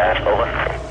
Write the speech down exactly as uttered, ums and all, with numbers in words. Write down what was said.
dispatch, over.